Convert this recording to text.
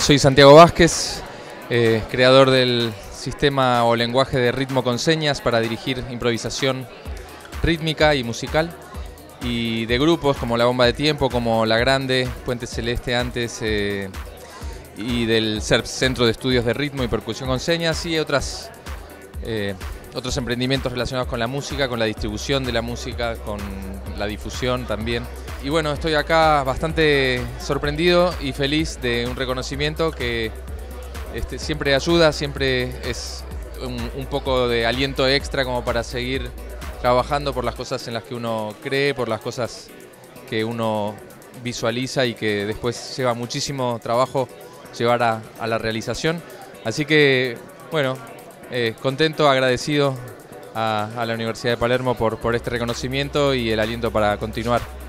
Soy Santiago Vázquez, creador del sistema o lenguaje de ritmo con señas para dirigir improvisación rítmica y musical, y de grupos como La Bomba de Tiempo, como La Grande, Puente Celeste antes, y del Centro de Estudios de Ritmo y Percusión con Señas, y otros emprendimientos relacionados con la música, con la distribución de la música, con la difusión también. Y bueno, estoy acá bastante sorprendido y feliz de un reconocimiento que siempre ayuda, siempre es un poco de aliento extra como para seguir trabajando por las cosas en las que uno cree, por las cosas que uno visualiza y que después lleva muchísimo trabajo llevar a la realización. Así que, bueno, contento, agradecido a la Universidad de Palermo por este reconocimiento y el aliento para continuar.